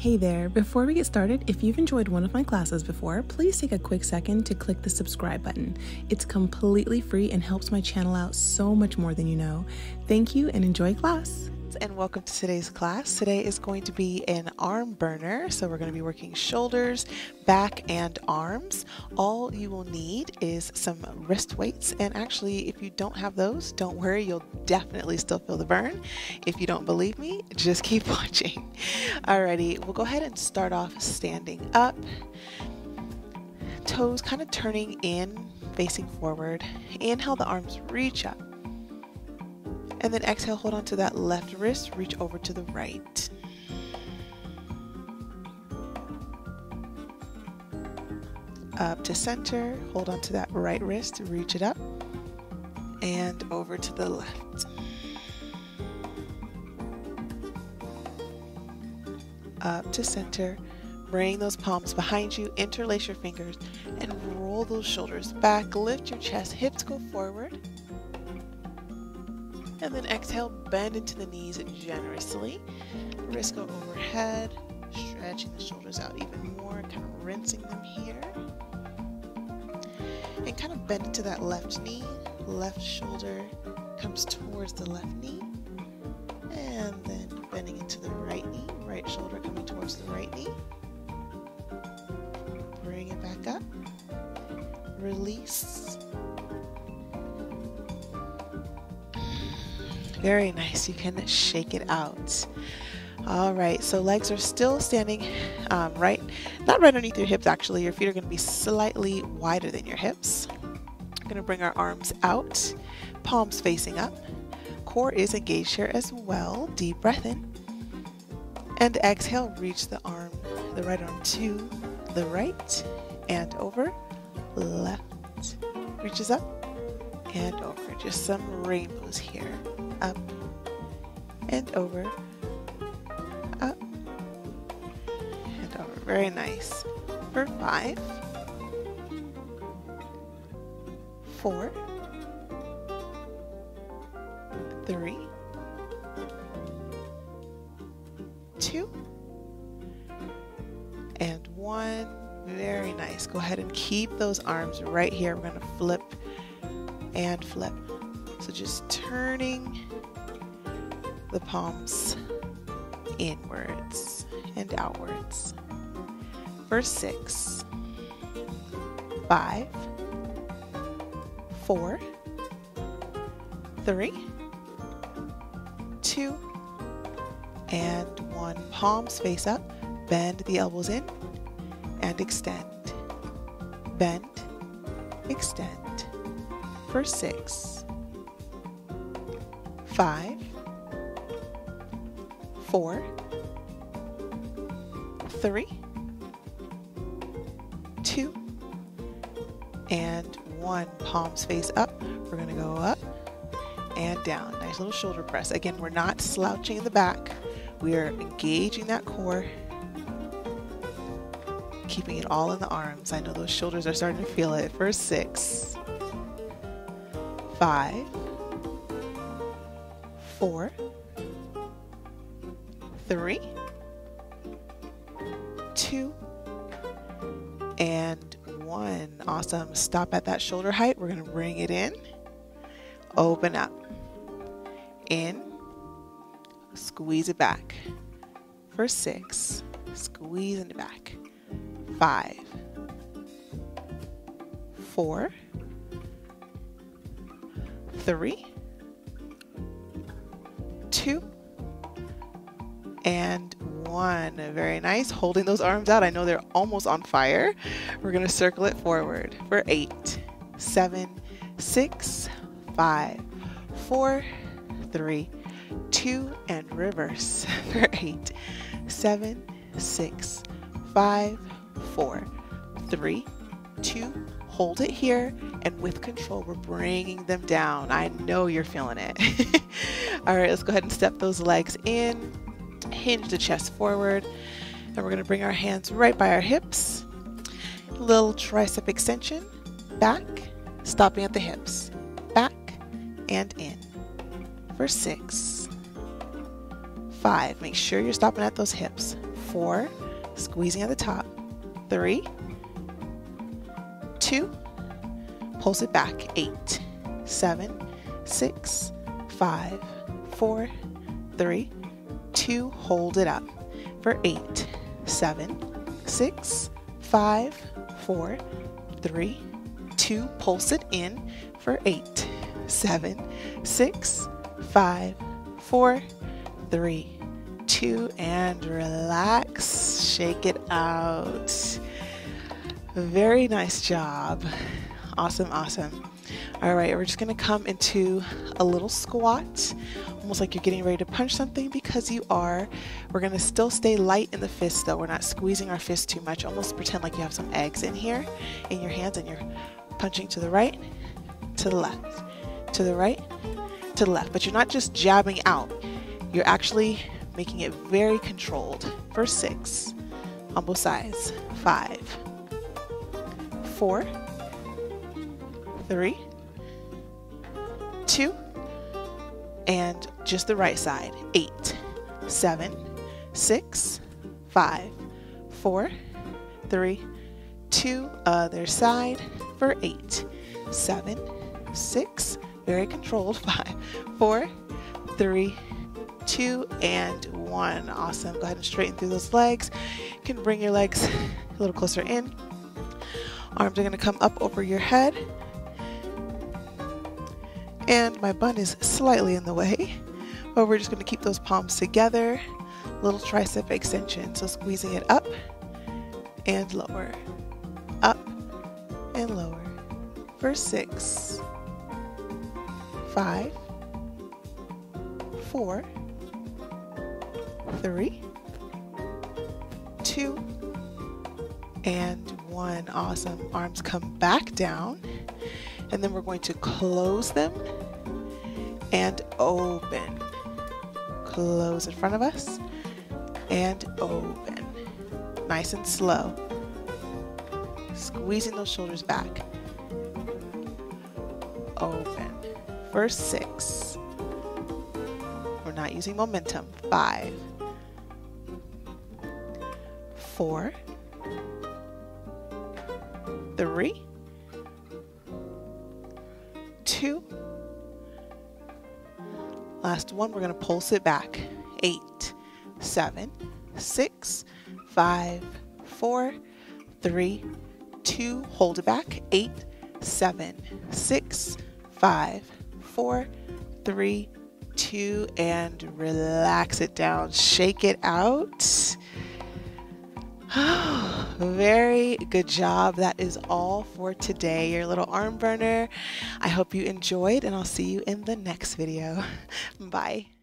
Hey there! Before we get started, if you've enjoyed one of my classes before, please take a quick second to click the subscribe button. It's completely free and helps my channel out so much more than you know. Thank you and enjoy class! And welcome to today's class. Today is going to be an arm burner, so we're going to be working shoulders, back, and arms. All you will need is some wrist weights, and actually if you don't have those, don't worry, you'll definitely still feel the burn. If you don't believe me, just keep watching. Alrighty, we'll go ahead and start off standing up, toes kind of turning in, facing forward. Inhale, the arms reach up. And then exhale, hold on to that left wrist, reach over to the right. Up to center, hold on to that right wrist, reach it up. And over to the left. Up to center, bring those palms behind you, interlace your fingers, and roll those shoulders back, lift your chest, hips go forward. And then exhale, bend into the knees generously. Wrists go overhead, stretching the shoulders out even more, kind of rinsing them here. And kind of bend into that left knee, left shoulder comes towards the left knee. And then bending into the right knee, right shoulder coming towards the right knee. Bring it back up. Release. Very nice, you can shake it out. All right, so legs are still standing not right underneath your hips actually. Your feet are gonna be slightly wider than your hips. We're gonna bring our arms out, palms facing up. Core is engaged here as well. Deep breath in. And exhale, reach the right arm to the right and over, left. Reaches up and over, just some rainbows here. Up and over, up and over. Very nice. For 5, 4, 3, 2, and 1. Very nice. Go ahead and keep those arms right here. We're going to flip and flip. So just turning the palms inwards and outwards. For 6, 5, 4, 3, 2, and 1. Palms face up, bend the elbows in and extend. Bend, extend. For 6, 5, 4, 3, 2, and 1. Palms face up. We're going to go up and down. Nice little shoulder press. Again, we're not slouching in the back. We are engaging that core, keeping it all in the arms. I know those shoulders are starting to feel it. For 6, 5, 4, 3, 2, and 1. Awesome. Stop at that shoulder height. We're going to bring it in. Open up. In. Squeeze it back. For 6, squeeze in the back. 5, 4, 3, 2, and 1. Very nice. Holding those arms out. I know they're almost on fire. We're going to circle it forward for 8, 7, 6, 5, 4, 3, 2, and reverse for 8, 7, 6, 5, 4, 3, 2. Hold it here, and with control, we're bringing them down. I know you're feeling it. All right, let's go ahead and step those legs in, hinge the chest forward, and we're going to bring our hands right by our hips. Little tricep extension, back, stopping at the hips, back and in. For 6, 5, make sure you're stopping at those hips, 4, squeezing at the top, 3, 2, pulse it back, 8, 7, 6, 5, 4, 3, 2, hold it up for 8, 7, 6, 5, 4, 3, 2, pulse it in for 8, 7, 6, 5, 4, 3, 2, and relax, shake it out. Very nice job. Awesome, awesome. All right, we're just gonna come into a little squat, almost like you're getting ready to punch something, because you are. We're gonna still stay light in the fist though. We're not squeezing our fist too much. Almost pretend like you have some eggs in here, in your hands, and you're punching to the right, to the left, to the right, to the left. But you're not just jabbing out. You're actually making it very controlled. For 6, on both sides, 5, 4, 3, 2, and just the right side, 8, 7, 6, 5, 4, 3, 2, other side for 8, 7, 6, very controlled, 5, 4, 3, 2, and 1. Awesome. Go ahead and straighten through those legs. You can bring your legs a little closer in. Arms are going to come up over your head. And my bun is slightly in the way, but we're just going to keep those palms together. Little tricep extension. So squeezing it up and lower, up and lower. For 6, 5, 4, 3, 2, and 1. Awesome. Arms come back down, and then we're going to close them and open. Close in front of us and open. Nice and slow. Squeezing those shoulders back. Open. For 6. We're not using momentum. 5. 4, 3, 2, last one, we're going to pulse it back, 8, 7, 6, 5, 4, 3, 2, hold it back, 8, 7, 6, 5, 4, 3, 2, and relax it down, shake it out. Oh, very good job. That is all for today, your little arm burner. I hope you enjoyed, and I'll see you in the next video. Bye.